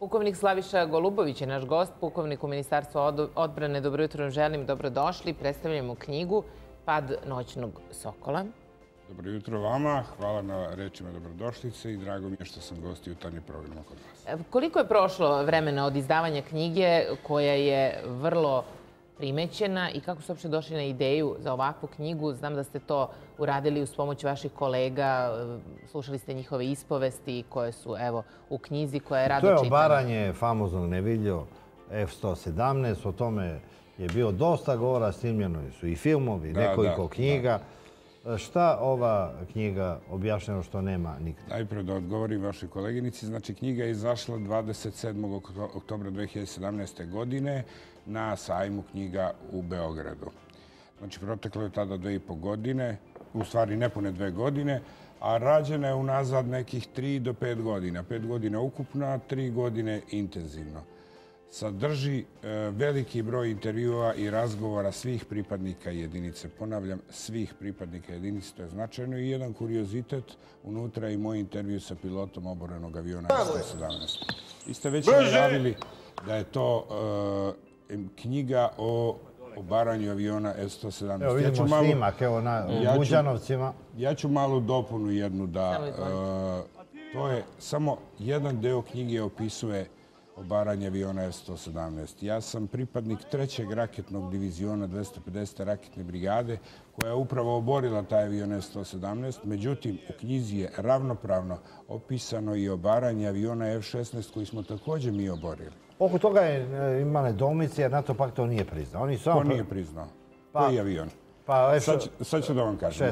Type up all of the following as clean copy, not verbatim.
Pukovnik Slaviša Golubović je naš gost, pukovnik u Ministarstvu odbrane. Dobro jutro vam želim, dobrodošli. Predstavljamo knjigu Pad noćnog sokola. Dobro jutro vama, hvala na rečima dobrodošlice i drago mi je što sam gostio u tajnim programima kod vas. Koliko je prošlo vremena od izdavanja knjige koja je vrlo primećena i kako ste uopšte došli na ideju za ovakvu knjigu? Znam da ste to uradili uz pomoć vaših kolega, slušali ste njihove ispovesti koje su evo u knjizi koja je rado čitana. To je obaranje famoznog nevidljo F-117, o tome je bio dosta govora, snimljeno su i filmovi, nekoliko knjiga. Šta ova knjiga objašnjava što nema nikada? Najprej da odgovorim vašoj koleginici. Znači, knjiga je izašla 27. oktobra 2017. godine na sajmu knjiga u Beogradu. Znači, proteklo je tada 2,5 godine, u stvari nepune 2 godine, a rađena je unazad nekih 3 do 5 godina. 5 godina ukupna, 3 godine intenzivno. Sadrži veliki broj intervjua i razgovora svih pripadnika jedinice. Ponavljam, svih pripadnika jedinice, to je značajno. I jedan kuriozitet, unutra je i moj intervju sa pilotom oborenog aviona F-117. Vi ste već najavili da je to knjiga o obaranju aviona F-117. Evo vidimo snimak, evo na Buđanovcima. Ja ću malu dopunu jednu da... To je samo jedan deo knjige opisuje obaranje aviona F-117. Ja sam pripadnik 3. raketnog diviziona 250. raketne brigade koja je upravo oborila taj avion F-117. Međutim, u knjizi je ravnopravno opisano i obaranje aviona F-16 koji smo također mi oborili. Oko toga je imale domice jer NATO pak to nije priznao. Ko nije priznao? Koji avion? Sad ću da vam kažem.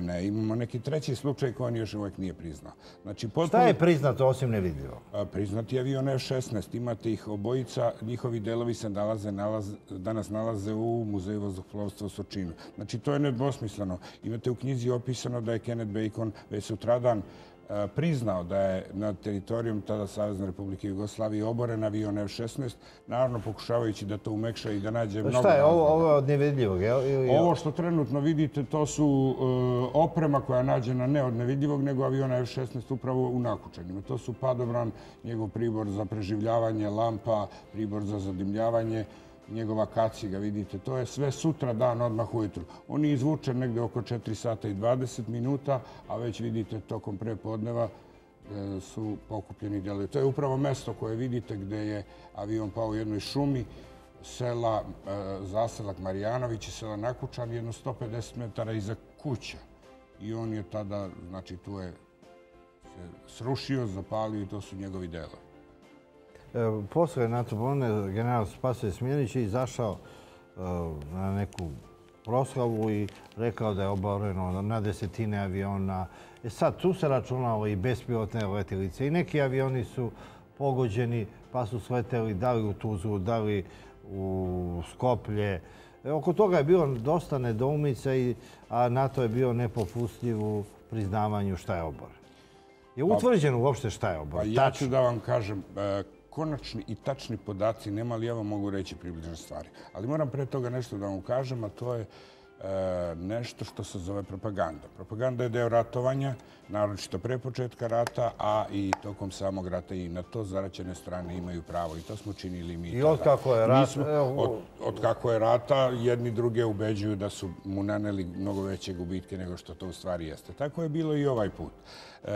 Ne. Imamo neki treći slučaj koji on još uvijek nije priznao. Šta je priznato osim nevidljivo? Priznati avion F-16. Imate ih obojica, njihovi delovi se danas nalaze u Muzeju vazduhoplovstva u Sočinu. Znači, to je nedvosmisleno. Imate u knjizi opisano da je Kenneth Bacon već sutradan priznao da je nad teritorijom tada Savezne Republike Jugoslavije oboren avion F-16, naravno pokušavajući da to umekša i da nađe mnogo... Šta je ovo od nevidljivog? Ovo što trenutno vidite, to su oprema koja je nađena ne od nevidljivog, nego aviona F-16 upravo u Nakučanima. To su padobran, njegov pribor za preživljavanje, lampa, pribor za zadimljavanje, njegova kaciga, vidite. To je sve sutra dan, odmah ujutru. On je izvučen negde oko 4 sata i 20 minuta, a već vidite tokom prepodneva su pokupljeni delovi. To je upravo mesto koje vidite gde je avion pao u jednoj šumi, sela zaselak Marjanović i sela Nakučan, jedno 150 metara iza kuća. I on je tada, znači tu je srušio, zapalio i to su njegovi delovi. Posle NATO bombardovanja general Spasojević Smiljanić je izašao na neku proslavu i rekao da je oboreno na 10-tine aviona. Sad tu se računalo i bespilotne letilice i neki avioni su pogođeni pa su sleteli da li u Tuzlu, da li u Skoplje. Oko toga je bilo dosta nedoumica, a NATO je bio nepopustljiv u priznavanju šta je oboren. Je utvrđeno uopšte šta je oboren? Ja ću da vam kažem, konačni i tačni podaci nema, ali ja vam mogu reći približne stvari. Ali moram pre toga nešto da vam ukažem, a to je nešto što se zove propaganda. Propaganda je deo ratovanja, naročito pre početka rata, a i tokom samog rata i na to zaraćene strane imaju pravo. I to smo činili mi. I od kako je rata, jedni druge ubeđuju da su mu naneli mnogo veće gubitke nego što to u stvari jeste. Tako je bilo i ovaj put.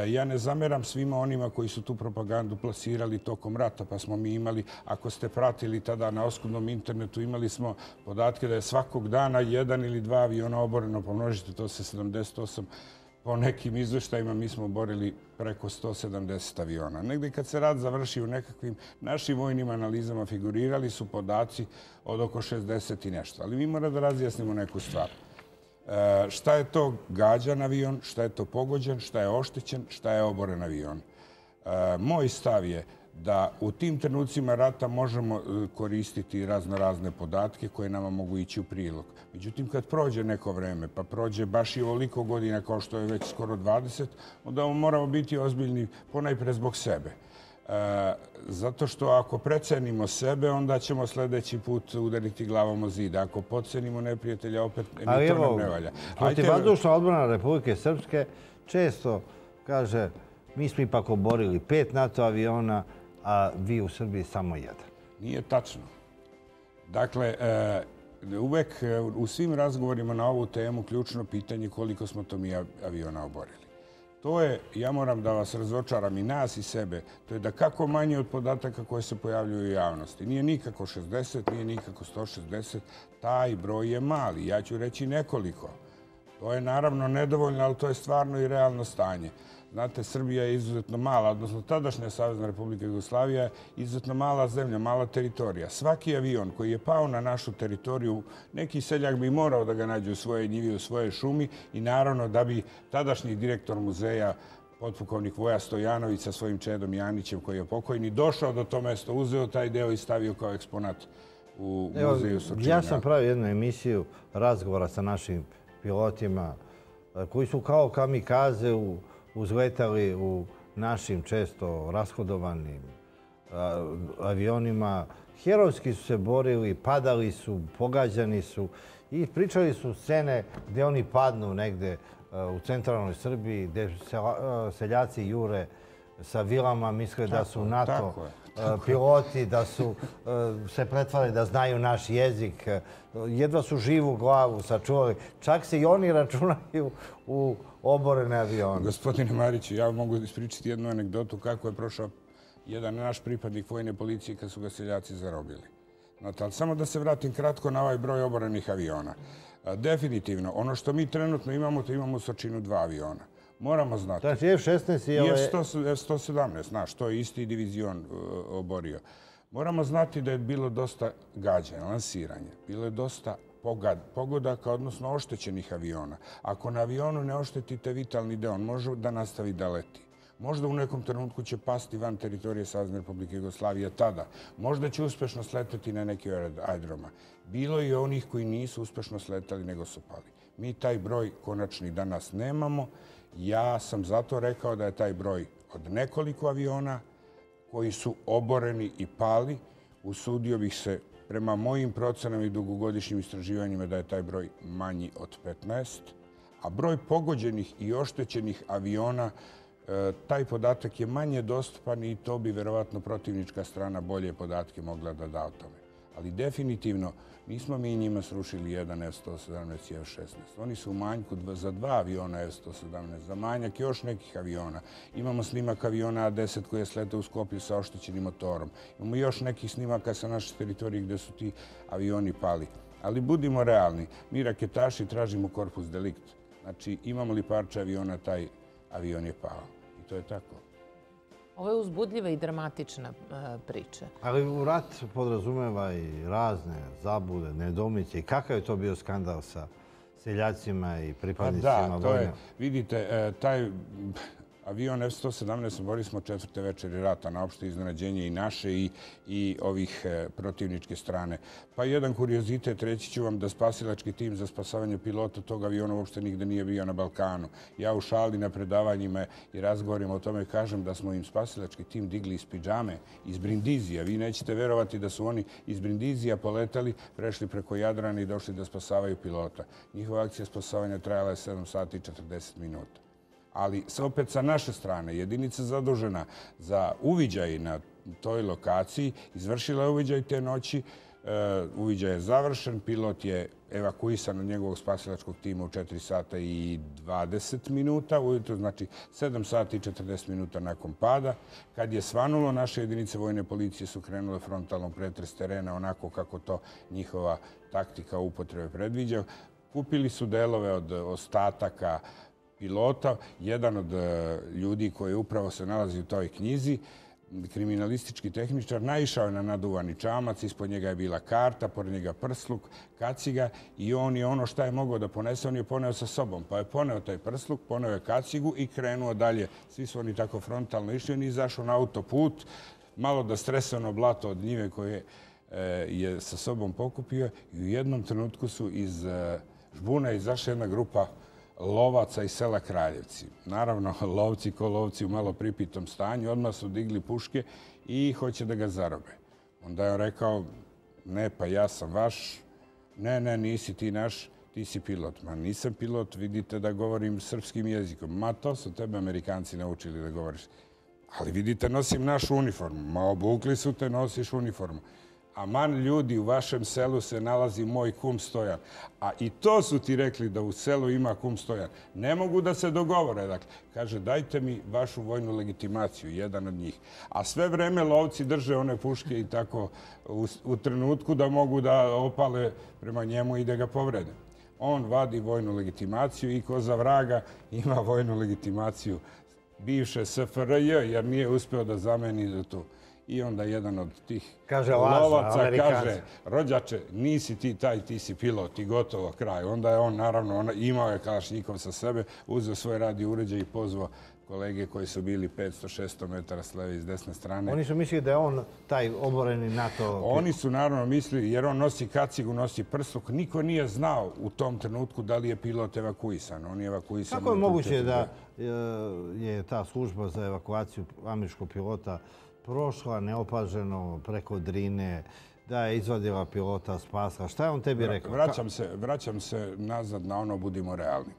Ja ne zameram svima onima koji su tu propagandu plasirali tokom rata, pa smo mi imali, ako ste pratili tada na oskudnom internetu, imali smo podatke da je svakog dana 1 ili 2 aviona oboreno, pomnožite to sa 78. Po nekim izveštajima mi smo oborili preko 170 aviona. Negde kad se rat završi u nekakvim našim vojnim analizama figurirali su podaci od oko 60 i nešto. Ali mi moramo da razjasnimo neku stvar. Šta je to gađan avion, šta je to pogođen, šta je oštećen, šta je oboren avion. Moj stav je da u tim trenucima rata možemo koristiti raznorazne podatke koje nama mogu ići u prilog. Međutim, kad prođe neko vreme, pa prođe baš i ovoliko godina kao što je već skoro 20, onda moramo biti ozbiljni ponajpre zbog sebe. Zato što ako precenimo sebe, onda ćemo sljedeći put udariti glavom o zid. Ako podcenimo neprijatelja, opet ni to nam ne valja. Protivvazdušna odbrana Republike Srpske često kaže mi smo ipak oborili 5 NATO aviona, a vi u Srbiji samo jedan. Nije tačno. Dakle, uvek u svim razgovorima na ovu temu ključno pitanje koliko smo to mi aviona oborili. To je, ja moram da vas razočaram i nas i sebe, to je da kako manje od podataka koje se pojavljuju u javnosti. Nije nikako 60, nije nikako 160, taj broj je mali. Ja ću reći nekoliko. To je naravno nedovoljno, ali to je stvarno i realno stanje. Znate, Srbija je izuzetno mala, odnosno tadašnja Savezna Republika Jugoslavija je izuzetno mala zemlja, mala teritorija. Svaki avion koji je pao na našu teritoriju, neki seljak bi morao da ga nađe u svoje njivi, u svojoj šumi i naravno da bi tadašnji direktor muzeja, potpukovnik Voja Stojanović sa svojim Čedom Janićem koji je pokojni, došao do to mesto, uzeo taj deo i stavio kao eksponat u muzeju Surčina. Ja sam pravio jednu emisiju razgovora sa našim pilotima koji su kao kamikaze uzletali u našim često rashodovanim avionima. Herojski su se borili, padali su, pogađani su i pričali su scene gdje oni padnu negdje u centralnoj Srbiji, gdje seljaci jure sa vilama, misle da su NATO piloti, da su se pretvarali da znaju naš jezik. Jedva su živu glavu sačuvali. Čak se i oni računaju u oborene avione. Gospodine Mariću, ja mogu ispričati jednu anegdotu kako je prošao jedan naš pripadnik vojne policije kad su ga seljaci zarobili. Ali samo da se vratim kratko na ovaj broj oborenih aviona. Definitivno, ono što mi trenutno imamo, to imamo u Sočinu 2 aviona. Moramo znati. Znači F-16 i F-117, znaš, to je isti divizion oborio. Moramo znati da je bilo dosta gađanja, lansiranja. Bilo je dosta pogodaka, odnosno oštećenih aviona. Ako na avionu ne oštetite vitalni deo, on može da nastavi da leti. Možda u nekom trenutku će pasti van teritorije Savezne Republike Jugoslavije tada. Možda će uspešno sletati na neki aerodroma. Bilo je onih koji nisu uspešno sletali nego su pali. Mi taj broj konačni danas nemamo. Ja sam zato rekao da je taj broj od nekoliko aviona koji su oboreni i pali. Usudio bih se prema mojim procenama i dugogodišnjim istraživanjima da je taj broj manji od 15. A broj pogođenih i oštećenih aviona, taj podatak je manje dostupan i to bi verovatno protivnička strana bolje podatke mogla da da o tome. Ali definitivno nismo mi njima srušili jedan F-117 i F-16. Oni su u manjku za 2 aviona F-117, za manjak još nekih aviona. Imamo snimak aviona A-10 koji je sletao u Skoplju sa oštećenim motorom. Imamo još nekih snimaka sa naše teritorije gdje su ti avioni pali. Ali budimo realni, mi raketaši tražimo korpus delikt. Znači imamo li parče aviona, taj avion je pao. I to je tako. Ovo je uzbudljiva i dramatična priča. Ali rat podrazumeva i razne zabude, nedomice. I kakav je to bio skandal sa seljacima i pripadnicima vojne? Vidite, taj avion F-117 borili smo 4. večeri rata na opšte iznenađenje i naše i ovih protivničke strane. Pa jedan kuriozitet, reći ću vam da spasilački tim za spasavanje pilota tog aviona uopšte nigde nije bio na Balkanu. Ja u šali na predavanjima i razgovorima o tome kažem da smo im spasilački tim digli iz pidžame, iz Brindizija. Vi nećete verovati da su oni iz Brindizija poletali, prešli preko Jadrana i došli da spasavaju pilota. Njihova akcija spasavanja trajala je 7 sati i 40 minuta. Ali opet sa naše strane, jedinica zadužena za uviđaj na toj lokaciji, izvršila je uviđaj te noći, uviđaj je završen, pilot je evakuisan od njegovog spasilačkog tima u 4 sata i 20 minuta, ujutro znači 7 sati i 40 minuta nakon pada. Kad je svanulo, naše jedinice vojne policije su krenule frontalno pretres terena onako kako to njihova taktika upotrebe predviđa. Kupili su delove od ostataka pilota, jedan od ljudi koji upravo se nalazi u toj knjizi, kriminalistički tehničar, naišao je na naduvani čamac, ispod njega je bila karta, pored njega prsluk, kaciga i on je ono šta je mogao da ponese, on je poneo sa sobom. Pa je poneo taj prsluk, poneo je kacigu i krenuo dalje. Svi su oni tako frontalno išli, on je izašao na autoput, malo da stresano blato od njive koje je sa sobom pokupio i u jednom trenutku su iz žbuna izašla jedna grupa lovaca iz sela Kraljevci. Naravno, lovci ko lovci u malo pripitom stanju, odmah su digli puške i hoće da ga zarobe. Onda je on rekao, ne, pa ja sam vaš, ne, nisi ti naš, ti si pilot. Ma nisam pilot, vidite da govorim srpskim jezikom. Ma to su tebe Amerikanci naučili da govoriš. Ali vidite, nosim našu uniformu. Ma obukli su te, nosiš uniformu. Aman ljudi, u vašem selu se nalazi moj kum Stojan. A i to su ti rekli da u selu ima kum Stojan. Ne mogu da se dogovore. Dakle, kaže, dajte mi vašu vojnu legitimaciju, jedan od njih. A sve vreme lovci drže one puške i tako u trenutku da mogu da opale prema njemu i da ga povrede. On vadi vojnu legitimaciju i ko za vraga ima vojnu legitimaciju bivše SFRJ, jer nije uspeo da zameni za to. I onda jedan od tih lovaca kaže, rođače, nisi ti taj, ti si pilot i gotovo, kraj. Onda je on, naravno, imao je kalašnjikov sa sebe, uzeo svoj radio uređaj i pozvao kolege koji su bili 500-600 metara s leve i s desne strane. Oni su mislili da je on taj oboreni NATO... Oni su naravno mislili, jer on nosi kacigu, nosi prstok. Niko nije znao u tom trenutku da li je pilot evakuisan. On je evakuisan... Kako je moguće da je ta služba za evakuaciju američkog pilota prošla neopaženo preko Drine, da je izvadila pilota, spasla? Šta je on tebi rekao? Vraćam se nazad na ono, budimo realni.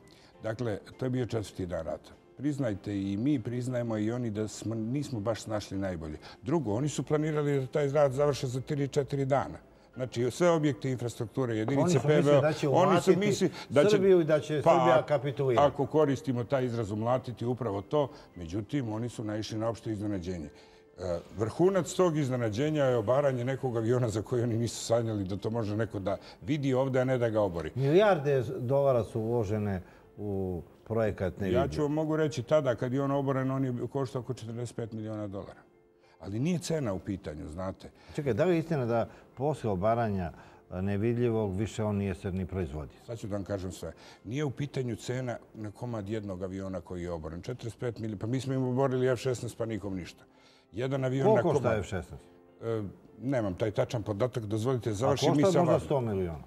Dakle, to je bio 4. dan rata. Priznajte, i mi priznajemo i oni, da nismo baš snašli najbolje. Drugo, oni su planirali da taj rat završe za 3-4 dana. Znači, sve objekte infrastrukture, jedinice PVO, oni su mislili da će Srbiju i da će Srbija kapitulirati. Ako koristimo taj izraz umlatiti, upravo to. Međutim, oni su naišli na opšte iznenađenje. Vrhunac tog iznenađenja je obaranje nekog aviona za koji oni nisu sanjali da to može neko da vidi ovdje, a ne da ga obori. Milijarde dolara su uložene u projekat Nevidi. Ja ću vam mogu reći, tada kad je on oboren, on je koštao oko $45 miliona. Ali nije cena u pitanju, znate. Čekaj, da li je istina da poslije obaranja nevidljivog više on nije se ni proizvodio? Sad ću da vam kažem sve. Nije u pitanju cena na komad jednog aviona koji je oboren. 45 miliona, pa mi smo im oborili F-16 pa nikom ništa. Koliko košta F-16? Nemam taj tačan podatak, dozvolite, završim i sa vam. A košta možda 100 miliona?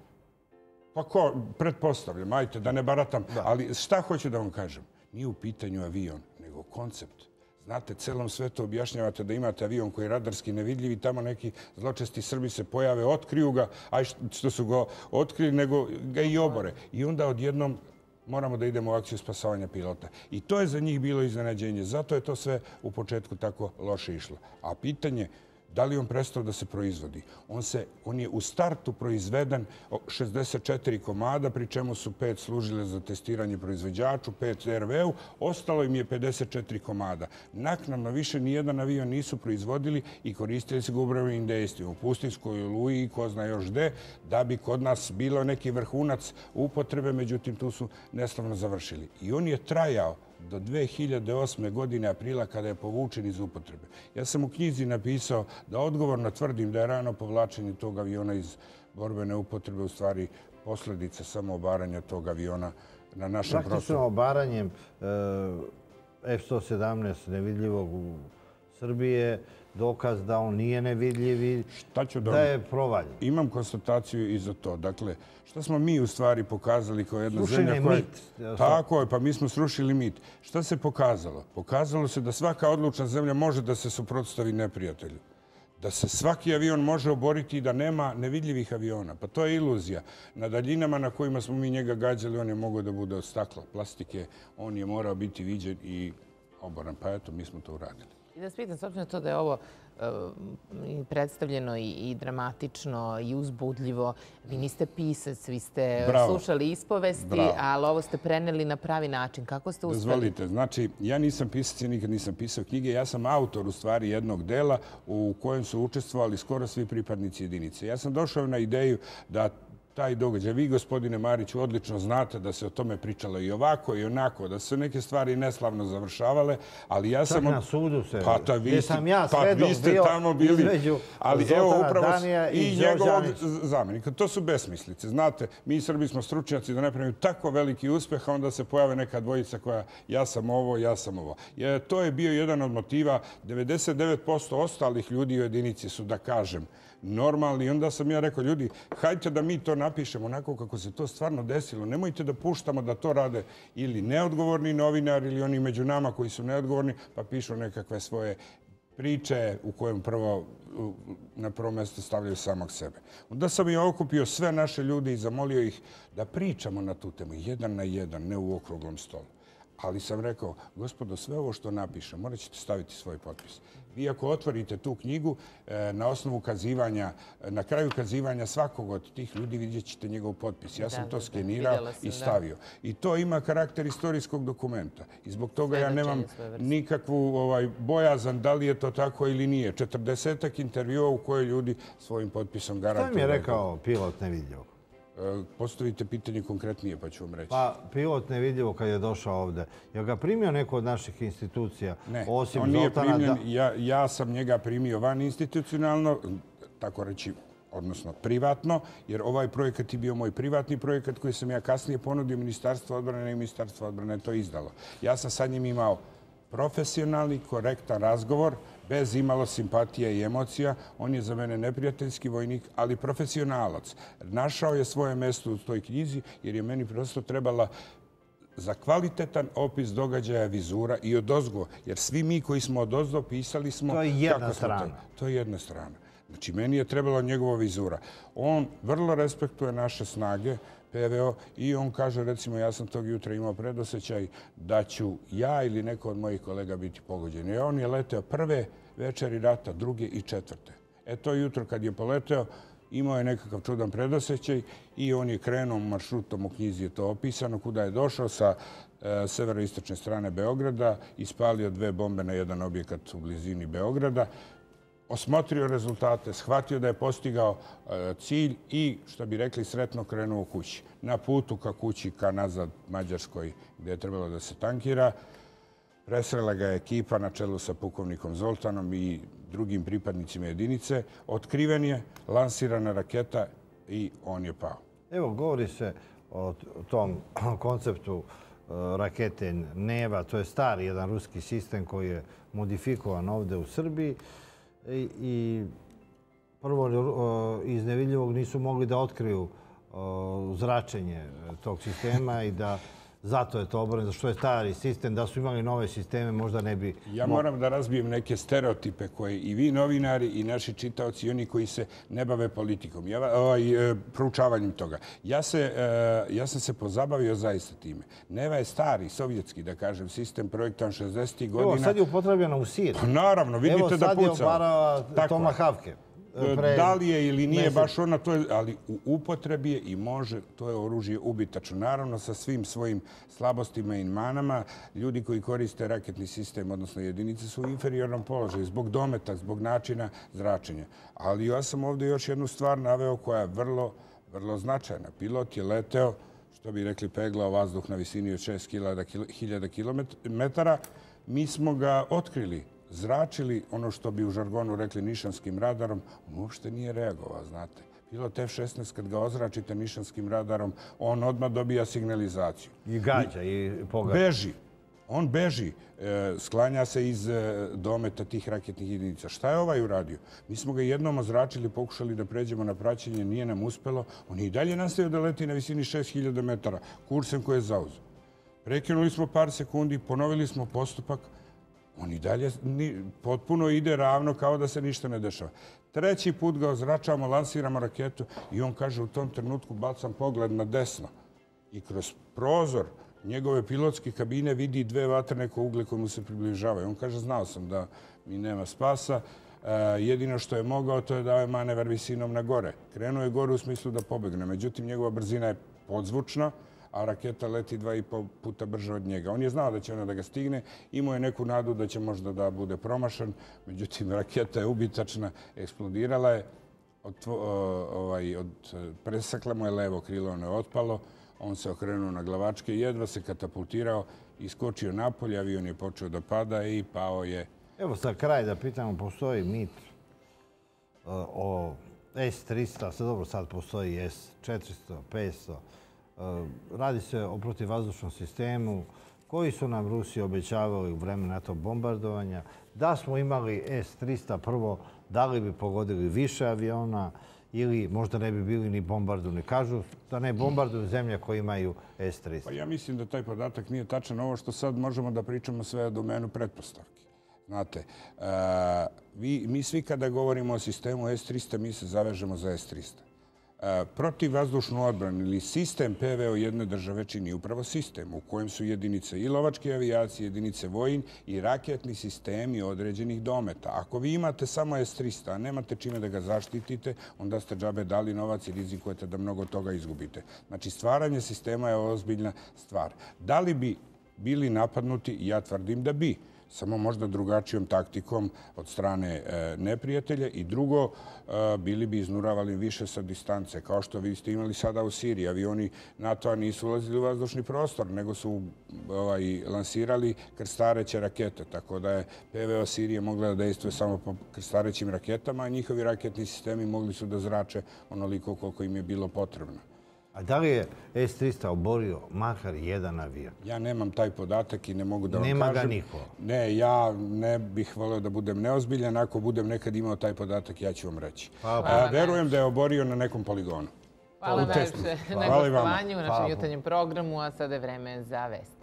Pa ko, pretpostavljam, ajte, da ne baratam. Ali šta hoću da vam kažem? Nije u pitanju avion, nego koncept. Znate, celom svetu objašnjavate da imate avion koji je radarski nevidljiv i tamo neki zločesti Srbi se pojave, otkriju ga, a što su ga otkrili, nego ga i obore. I onda odjednom moramo da idemo u akciju spasavanja pilota. I to je za njih bilo iznenađenje. Zato je to sve u početku tako loše išlo. A pitanje, da li on prestao da se proizvodi? On je u startu proizveden 64 komada, pri čemu su 5 služile za testiranje proizvođaču, 5 RV-u, ostalo im je 54 komada. Naknadno više nijedan avion nisu proizvodili i koristili se ga upravnim dejstvima u Pustinjskoj, Oluji i ko zna još gde, da bi kod nas bilo neki vrhunac upotrebe, međutim tu su neslavno završili. I on je trajao do 2008. godine aprila kada je povučen iz upotrebe. Ja sam u knjizi napisao da odgovorno tvrdim da je rano povlačenje tog aviona iz borbene upotrebe u stvari posljedica samo obaranja tog aviona na našem prostoru. Praktično obaranjem F-117 nevidljivog u Srbije, dokaz da on nije nevidljiv, da je provaljen. Imam konstataciju i za to. Dakle, šta smo mi u stvari pokazali kao jedna zemlja koja... Srušen je mit. Tako je, pa mi smo srušili mit. Šta se pokazalo? Pokazalo se da svaka odlučna zemlja može da se suprotstavi neprijatelju. Da se svaki avion može oboriti i da nema nevidljivih aviona. Pa to je iluzija. Na daljinama na kojima smo mi njega gađali, on je mogao da bude od stakla, plastike, on je morao biti viđen i oboran. Pa eto, mi smo to uradili. I da vas pitam, s obzirom na to da je ovo predstavljeno i dramatično i uzbudljivo, vi niste pisac, vi ste slušali ispovesti, ali ovo ste preneli na pravi način. Kako ste uspeli? Dozvolite, znači ja nisam pisac i nikad nisam pisao knjige. Ja sam autor u stvari jednog dela u kojem su učestvovali skoro svi pripadnici jedinice. Ja sam došao na ideju da taj događaj. Vi, gospodine Mariću, odlično znate da se o tome pričalo i ovako i onako, da su neke stvari neslavno završavale, ali ja sam... Čak na sudu se... Pa vi ste tamo bili između Zoltana, Danija i njegovog zamjenika. To su besmislice. Znate, mi Srbi smo stručnjaci da ne pravimo tako veliki uspeh, a onda se pojave neka dvojica koja ja sam ovo. To je bio jedan od motiva. 99% ostalih ljudi u jedinici su, da kažem, normalni. I onda sam ja rekao, ljudi, hajte da mi to napišemo onako kako se to stvarno desilo. Nemojte da puštamo da to rade ili neodgovorni novinari ili oni među nama koji su neodgovorni pa pišu nekakve svoje priče u kojem na prvo mjesto stavljaju samog sebe. Onda sam ja okupio sve naše ljude i zamolio ih da pričamo na tu temu, jedan na jedan, ne u okruglom stolu. Ali sam rekao, gospodo, sve ovo što napišem, morat ćete staviti svoj potpis. Vi ako otvorite tu knjigu, na osnovu kazivanja, na kraju kazivanja svakog od tih ljudi vidjet ćete njegov potpis. Ja sam to skenirao i stavio. I to ima karakter istorijskog dokumenta. I zbog toga ja nemam nikakvu bojazan da li je to tako ili nije. 40-ak intervjua u koje ljudi svojim potpisom garantuju. Šta mi je rekao pilot nevidljivog? Postavite pitanje konkretnije pa ću vam reći. Pa pilot nevidljivo kad je došao ovde. Je ga primio neko od naših institucija? Ne, on nije primljen. Ja sam njega primio van institucionalno, tako reći, odnosno privatno, jer ovaj projekat je bio moj privatni projekat koji sam ja kasnije ponudio Ministarstvo odbrane i Ministarstvo odbrane to izdalo. Ja sam sa njim imao profesionalni, korektan razgovor, bez imalo simpatije i emocija. On je za mene neprijateljski vojnik, ali profesionalac. Našao je svoje mesto u toj knjizi jer je meni prosto trebala za kvalitetan opis događaja vizura i odozgo. Jer svi mi koji smo odozdo pisali smo... To je jedna strana. To je jedna strana. Znači, meni je trebala njegova vizura. On vrlo respektuje naše snage, PVO, i on kaže, recimo, ja sam tog jutra imao predosećaj da ću ja ili neko od mojih kolega biti pogođeni. On je leteo prve večeri rata, druge i četvrte. E to jutro kad je poleteo, imao je nekakav čudan predosećaj i on je krenuo maršrutom, u knjizi je to opisano, kuda je došao sa severoistočne strane Beograda, ispalio dve bombe na jedan objekat u blizini Beograda, osmotrio rezultate, shvatio da je postigao cilj i, što bi rekli, sretno krenuo kući. Na putu ka kući, ka nazad Mađarskoj, gdje je trebalo da se tankira, presrela ga je ekipa na čelu sa pukovnikom Zoltanom i drugim pripadnicima jedinice. Otkriven je, lansirana raketa i on je pao. Evo, govori se o tom konceptu rakete Neva. To je stari jedan ruski sistem koji je modifikovan ovdje u Srbiji. I prvo iz nevidljivog nisu mogli da otkriju zračenje tog sistema i da zato je to obrano, zašto je stari sistem, da su imali nove sisteme možda ne bi... Ja moram da razbijem neke stereotipe koje i vi novinari i naši čitaoci i oni koji se ne bave politikom, proučavanjem toga. Ja sam se pozabavio zaista time. Neva je stari, sovjetski, da kažem, sistem projektovan 60. godina. Evo, sad je upotrebljena u Siriji. Naravno, vidite da puca. Evo, sad je obarala Tomahawke. Da li je ili nije baš ona, ali u upotrebi je i može, to je oružje ubitačno. Naravno, sa svim svojim slabostima i manama, ljudi koji koriste raketni sistem, odnosno jedinice, su u inferiornom položaju zbog dometa, zbog načina zračenja. Ali ja sam ovdje još jednu stvar naveo koja je vrlo, vrlo značajna. Pilot je leteo, što bi rekli, peglao vazduh na visini od 6000 km. Mi smo ga otkrili, zračili, ono što bi u žargonu rekli nišanskim radarom. On uopšte nije reagovao, znate. Pilot F-16, kad ga ozračite nišanskim radarom, on odmah dobija signalizaciju. I gađa i pogađa. Beži. On beži. Sklanja se iz dometa tih raketnih jedinica. Šta je ovaj uradio? Mi smo ga jednom ozračili, pokušali da pređemo na praćenje, nije nam uspelo. On je i dalje nastavio da leti na visini 6000 metara, kursom koji je zauzeo. Prekinuli smo par sekundi, ponovili smo postupak. On i dalje potpuno ide ravno kao da se ništa ne dešava. Treći put ga ozračamo, lansiramo raketu i on kaže, u tom trenutku bacam pogled na desno i kroz prozor njegove pilotske kabine vidi dve vatrene kugle koje mu se približavaju. On kaže, znao sam da mi nema spasa, jedino što je mogao to je dao je manevar visinom na gore. Krenuo je gore u smislu da pobegne, međutim njegova brzina je podzvučna, a raketa leti 2,5 puta brže od njega. On je znao da će ona da ga stigne, imao je neku nadu da će možda da bude promašan, međutim, raketa je ubitačna, eksplodirala je, presekla mu je levo krilo, ono je otpalo, on se okrenuo na glavačke, jedva se katapultirao, iskočio napolje, avion je počeo da pada i pao je. Evo, za kraj da pitamo, postoji mit o S-300, sad dobro, sad postoji S-400, 500, radi se o protivvazdušnom sistemu koji su nam Rusi obećavali u vreme NATO bombardovanja. Da smo imali S-300 prvo, da li bi pogodili više aviona ili možda ne bi bili ni bombardovani. Kažu da ne bombarduju zemlje koje imaju S-300. Pa ja mislim da taj podatak nije tačan. Ovo što sad možemo da pričamo sve o domenu pretpostavki. Znate, mi svi kada govorimo o sistemu S-300, mi se zavežemo za S-300. protivvazdušnu odbranu ili sistem PVO jedne države čini upravo sistem u kojem su jedinice i lovačke avijacije, jedinice vojin i raketni sistemi određenih dometa. Ako vi imate samo S-300, a nemate čime da ga zaštitite, onda ste džabe dali novac i rizikujete da mnogo toga izgubite. Znači, stvaranje sistema je ozbiljna stvar. Da li bi bili napadnuti? Ja tvrdim da bi. Samo možda drugačijom taktikom od strane neprijatelja i drugo, bili bi iznuravali više sa distance. Kao što vi ste imali sada u Siriji, avioni NATO-a nisu ulazili u vazdušni prostor, nego su lansirali krstareće rakete. Tako da je PVO Sirije mogla da dejstvuje samo po krstarećim raketama, a njihovi raketni sistemi mogli su da zrače onoliko koliko im je bilo potrebno. A da li je S-300 oborio makar jedan avion? Ja nemam taj podatak i ne mogu da vam kažem. Nema ga niko? Ne, ja ne bih voleo da budem neozbiljan. Ako budem nekad imao taj podatak, ja ću vam reći. Verujem da je oborio na nekom poligonu. Hvala najviše na gostovanju u našem jutarnjem programu, a sada je vreme za vest.